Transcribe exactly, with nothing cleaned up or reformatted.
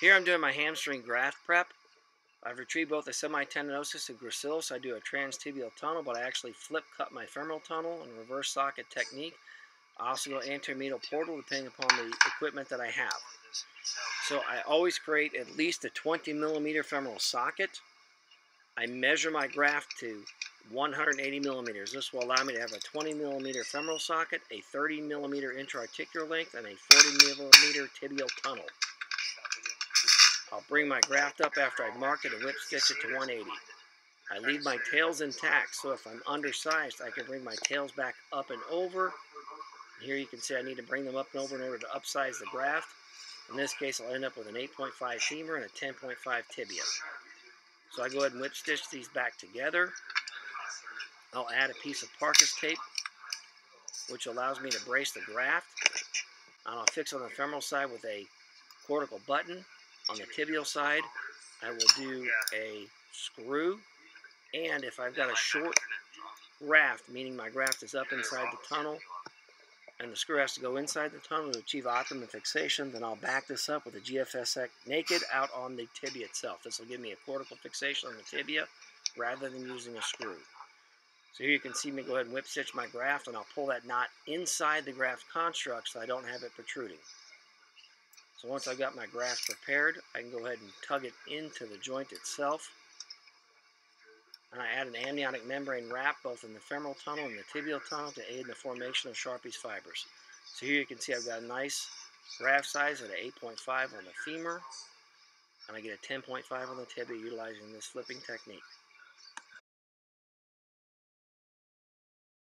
Here I'm doing my hamstring graft prep. I've retrieved both the semitendinosus and gracilis. I do a transtibial tunnel, but I actually flip cut my femoral tunnel in reverse socket technique. I also go anteromedial portal depending upon the equipment that I have. So I always create at least a twenty millimeter femoral socket. I measure my graft to one hundred eighty millimeters. This will allow me to have a twenty millimeter femoral socket, a thirty millimeter intra-articular length, and a forty millimeter tibial tunnel. I'll bring my graft up after I mark it and whip stitch it to one eighty. I leave my tails intact, so if I'm undersized, I can bring my tails back up and over. Here you can see I need to bring them up and over in order to upsize the graft. In this case, I'll end up with an eight point five femur and a ten point five tibia. So I go ahead and whip stitch these back together. I'll add a piece of Parker's tape, which allows me to brace the graft. And I'll fix on the femoral side with a cortical button. On the tibial side, I will do a screw, and if I've got a short graft, meaning my graft is up inside the tunnel, and the screw has to go inside the tunnel to achieve optimum fixation, then I'll back this up with a G F S X naked out on the tibia itself. This will give me a cortical fixation on the tibia rather than using a screw. So here you can see me go ahead and whip stitch my graft, and I'll pull that knot inside the graft construct so I don't have it protruding. So once I've got my graft prepared, I can go ahead and tug it into the joint itself. And I add an amniotic membrane wrap both in the femoral tunnel and the tibial tunnel to aid in the formation of Sharpie's fibers. So here you can see I've got a nice graft size at an eight point five on the femur, and I get a ten point five on the tibia utilizing this flipping technique.